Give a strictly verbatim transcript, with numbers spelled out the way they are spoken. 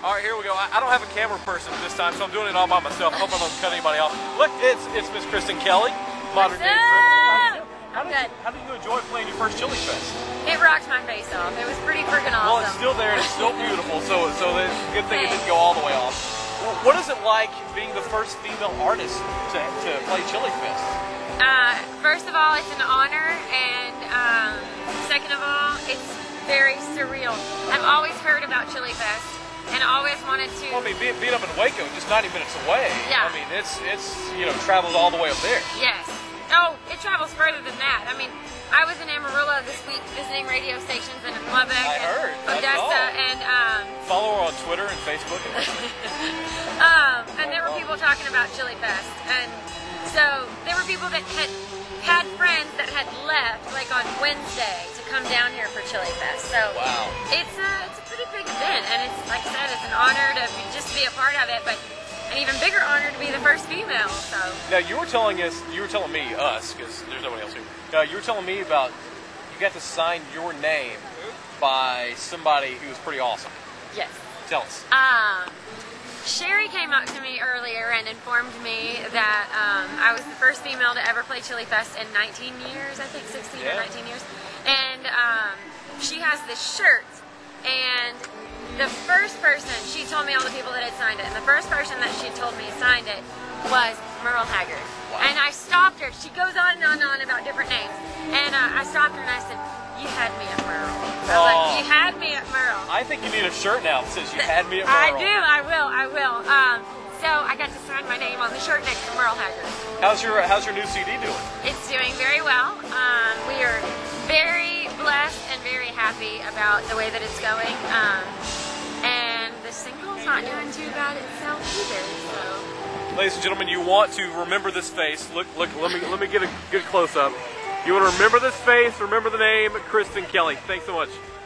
All right, here we go. I, I don't have a camera person this time, so I'm doing it all by myself. Hope I don't cut anybody off. Look, it's it's Miss Kristen Kelly, modern day. How did, you, how did you enjoy playing your first Chilifest? It rocked my face off. It was pretty freaking awesome. Well, it's still there and it's still beautiful, so so it's a good thing Thanks. It didn't go all the way off. Well, what is it like being the first female artist to, to play Chilifest? Uh, first of all, it's an honor, and um, second of all, it's very surreal. I've always heard about Chilifest and always wanted to... Well, I mean, being, being up in Waco, just ninety minutes away, yeah. I mean, it's, it's, you know, travels all the way up there. Yes. Oh, it travels further than that. I mean, I was in Amarillo this week visiting radio stations and in Lubbock I and heard. Odessa and um, follow her on Twitter and Facebook and um, and there were people talking about Chilifest, and so there were people that had had friends that had left like on Wednesday to come down here for Chilifest. So wow. it's a it's a pretty big event, and it's like I said, it's an honor to be, just be a part of it, but an even bigger honor to be the first female. So now you were telling us, you were telling me, us, because there's nobody else here. Uh, you were telling me about you got to sign your name by somebody who was pretty awesome. Yes. Tell us. Um, Sherry came up to me earlier and informed me that um, I was the first female to ever play Chilifest in nineteen years, I think, sixteen yeah. or nineteen years. And um, she has this shirt, and the first person, she told me all the people that had signed it, and the first person that she told me signed it was Merle Haggard. Wow. And I stopped her. She goes on and on and on about different names. And uh, I stopped her and I said, you had me at Merle. I was uh, like, you had me at Merle. I think you need a shirt now that says you had me at Merle. I do. I will. I will. Um, so I got to sign my name on the shirt next to Merle Haggard. How's your, how's your new C D doing? It's doing very well. Um, we are very blessed and very happy about the way that it's going. Um, The single's not doing too bad itself either. So. Ladies and gentlemen, you want to remember this face. Look, look. Let me let me get a good close up. You want to remember this face. Remember the name, Kristen Kelly. Thanks so much.